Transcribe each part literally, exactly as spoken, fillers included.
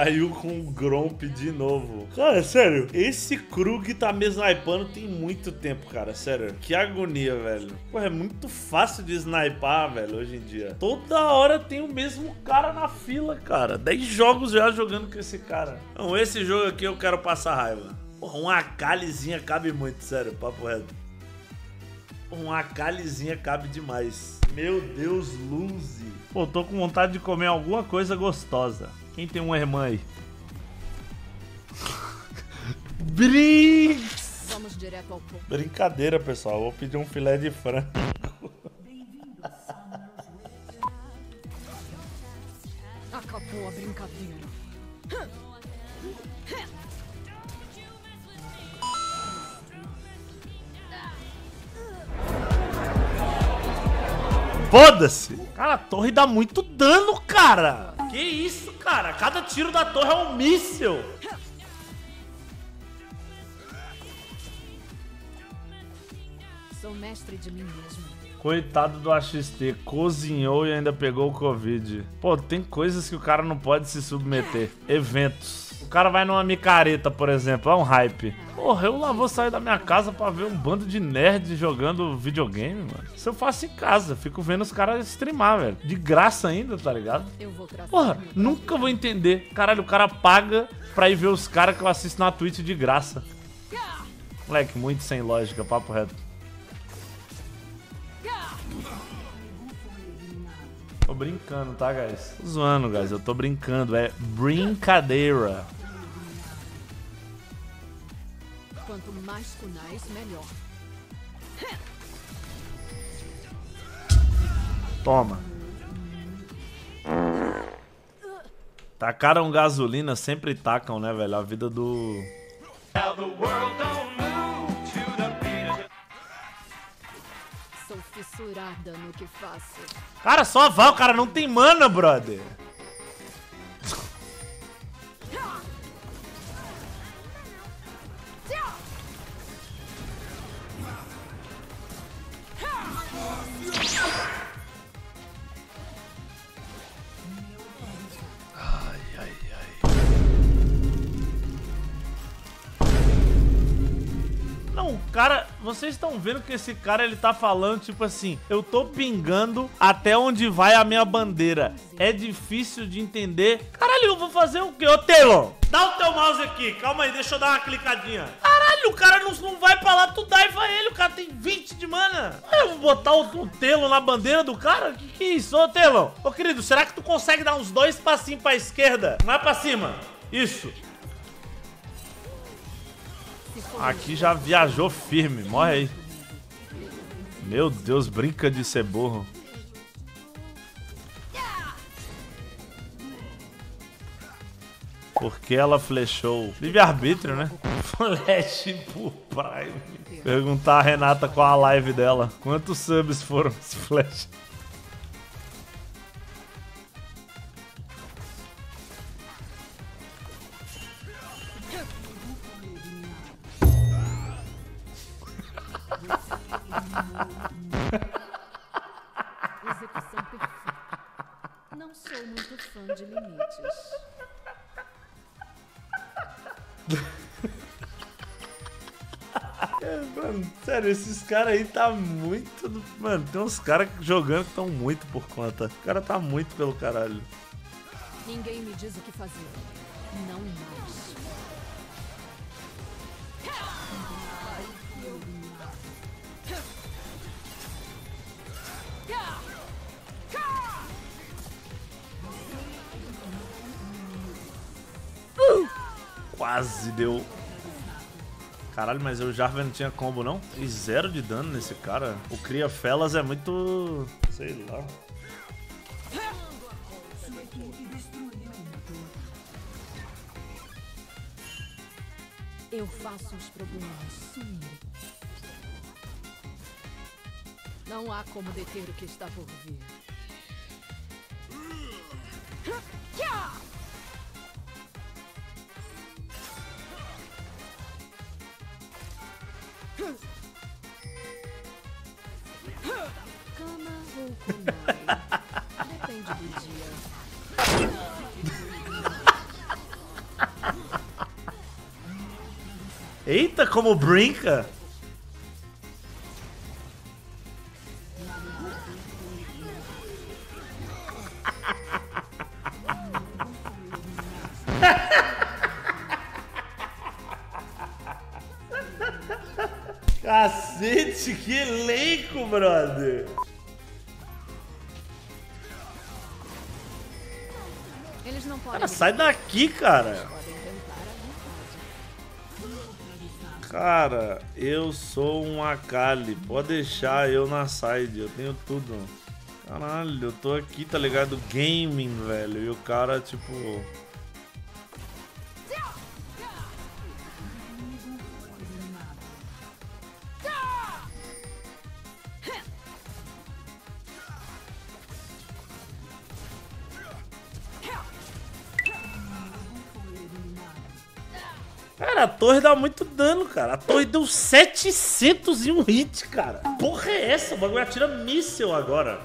Saiu com o Gromp de novo. Cara, sério, esse Krug tá me snipando tem muito tempo, cara. Sério, que agonia, velho. Pô, é muito fácil de snipar, velho, hoje em dia. Toda hora tem o mesmo cara na fila, cara. Dez jogos já jogando com esse cara. Então, esse jogo aqui eu quero passar raiva. Porra, uma Akalizinha cabe muito, sério, papo reto. Uma Akalizinha cabe demais. Meu Deus, Luzi. Pô, tô com vontade de comer alguma coisa gostosa. Quem tem uma irmã aí? Brinks! Vamos direto ao ponto. Brincadeira, pessoal. Vou pedir um filé de frango. Acabou a brincadeira. Foda-se! Cara, a torre dá muito dano, cara! Que isso, cara? Cada tiro da torre é um míssil! Sou mestre de mim mesmo. Coitado do A X T, cozinhou e ainda pegou o Covid. Pô, tem coisas que o cara não pode se submeter. Eventos. O cara vai numa micareta, por exemplo, é um hype. Porra, eu lá vou sair da minha casa pra ver um bando de nerds jogando videogame, mano. Isso eu faço em casa, fico vendo os caras streamar, velho. De graça ainda, tá ligado? Porra, nunca vou entender. Caralho, o cara paga pra ir ver os caras que eu assisto na Twitch de graça. Moleque, muito sem lógica, papo reto. Tô brincando, tá, guys? Tô zoando, guys. Eu tô brincando. É brincadeira. Quanto mais kunais, melhor. Toma. Tacaram gasolina, sempre tacam, né, velho? A vida do... Fissurada no que faço. Cara, só vá, o cara não tem mana, brother. Ai, ai, ai. Não, o cara... Vocês estão vendo que esse cara, ele tá falando, tipo assim, eu tô pingando até onde vai a minha bandeira. É difícil de entender. Caralho, eu vou fazer o quê? Ô, Telo, dá o teu mouse aqui. Calma aí, deixa eu dar uma clicadinha. Caralho, o cara não, não vai pra lá, tu daiva ele. O cara tem vinte de mana. Eu vou botar o, o Telo na bandeira do cara? Que que é isso? Ô, Telo. Ô, querido, será que tu consegue dar uns dois passinhos pra esquerda? Vai pra cima. Isso. Aqui já viajou firme, morre aí. Meu Deus, brinca de ser burro. Porque ela flechou. Livre-arbítrio, né? Flash pro Prime. Perguntar a Renata qual a live dela. Quantos subs foram esse flash? Execução perfeita. Não sou muito fã de limites. Mano, sério, esses caras aí tá muito... Mano, tem uns caras jogando que estão muito por conta. O cara tá muito pelo caralho. Ninguém me diz o que fazer. Não mais. Quase deu. Caralho, mas o Jarvan não tinha combo, não? E zero de dano nesse cara. O Cria-Fellas é muito... Sei lá. Eu faço os problemas sumir. Não há como deter o que está por vir. Cama ou cunhado. Depende do dia. Eita, como brinca! Cacete, que elenco, brother! Eles não podem. Cara, sai daqui, cara! Cara, eu sou um Akali. Pode deixar eu na side, eu tenho tudo. Caralho, eu tô aqui, tá ligado? Gaming, velho. E o cara, tipo... Cara, a torre dá muito dano, cara. A torre deu setecentos e um hit, cara. Porra é essa? O bagulho atira míssel agora.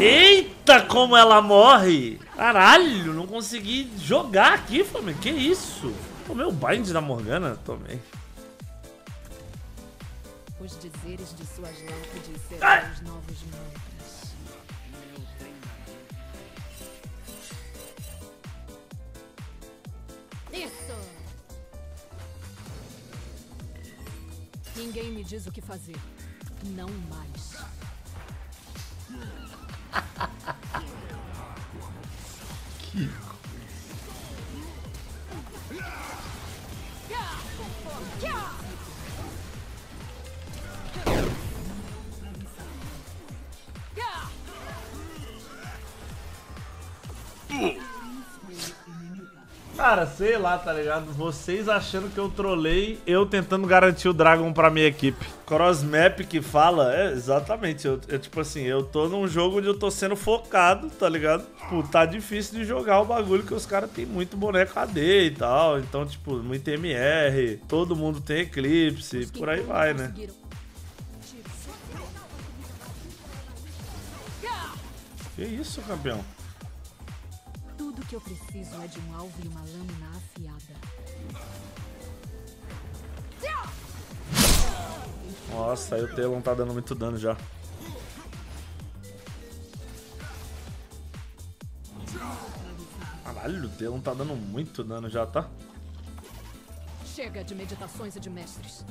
Eita, como ela morre. Caralho, não consegui jogar aqui, família. Que isso? Tomei o bind da Morgana? Tomei. Os dizeres de suas lâmpadas serão os novos mantras. Isso! Ninguém me diz o que fazer. Não mais. Que... Cara, sei lá, tá ligado? Vocês achando que eu trolei, eu tentando garantir o Dragon pra minha equipe. Crossmap que fala, é, exatamente. Eu, eu, tipo assim, eu tô num jogo onde eu tô sendo focado, tá ligado? Tipo, tá difícil de jogar o bagulho, que os caras tem muito boneco A D e tal. Então, tipo, muito M R, todo mundo tem Eclipse, por aí vai, né? Que isso, campeão? Tudo que eu preciso é de um alvo e uma lâmina afiada. Nossa, aí o Talon tá dando muito dano já. Caralho, o Talon tá dando muito dano já, tá? Chega de meditações e de mestres.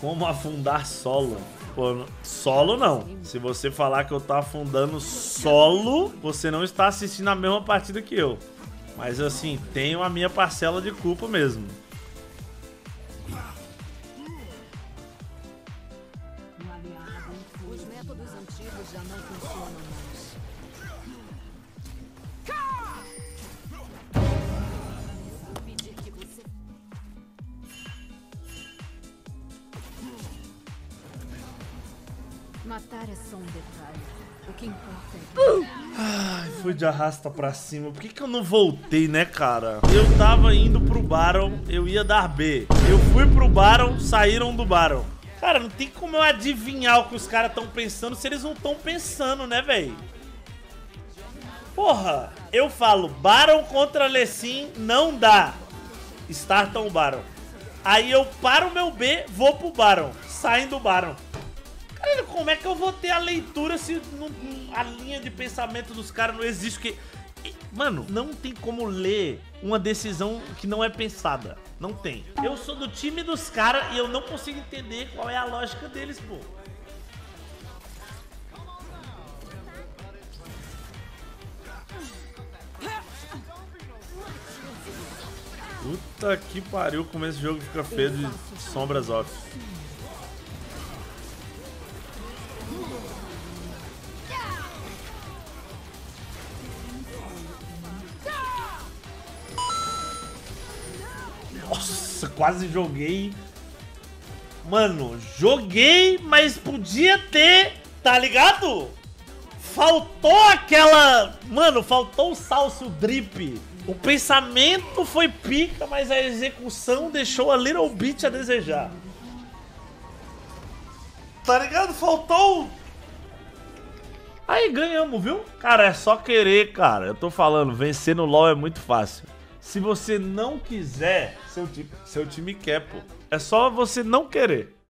Como afundar solo? Pô, solo não. Se você falar que eu tô afundando solo, você não está assistindo a mesma partida que eu. Mas assim, tenho a minha parcela de culpa mesmo. Os métodos antigos já não funcionam mais. Matar é só um detalhe. O que importa é que... Ai, fui de arrasta pra cima. Por que que eu não voltei, né, cara? Eu tava indo pro Baron, eu ia dar B. Eu fui pro Baron, saíram do Baron. Cara, não tem como eu adivinhar o que os caras tão pensando se eles não tão pensando, né, velho? Porra, eu falo, Baron contra Lessin não dá. Startam o Baron. Aí eu paro o meu B, vou pro Baron. Saem do Baron. Cara, como é que eu vou ter a leitura se não, a linha de pensamento dos caras não existe? Que... Mano, não tem como ler uma decisão que não é pensada. Não tem. Eu sou do time dos caras e eu não consigo entender qual é a lógica deles, pô. Puta que pariu, como esse jogo fica feio de sombras off. Nossa, quase joguei. Mano, joguei, mas podia ter, tá ligado? Faltou aquela... Mano, faltou o salsa, o drip. O pensamento foi pica, mas a execução deixou a little bit a desejar. Tá ligado? Faltou... Aí, ganhamos, viu? Cara, é só querer, cara. Eu tô falando, vencer no LoL é muito fácil. Se você não quiser, seu time, seu time quer, pô. É só você não querer.